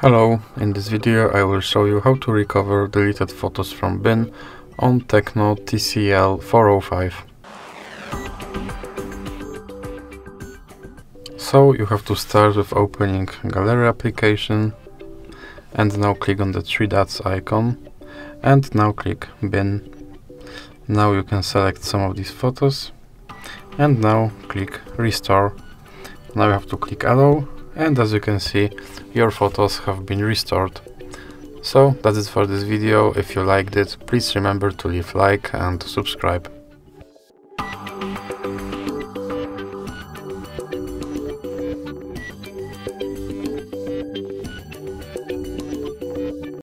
Hello, in this video I will show you how to recover deleted photos from bin on Tecno TCL 405. So you have to start with opening gallery application and now click on the three dots icon and now click bin. Now you can select some of these photos and now click restore. Now you have to click allow. And as you can see, your photos have been restored. So that's it for this video. If you liked it, please remember to leave a like and subscribe.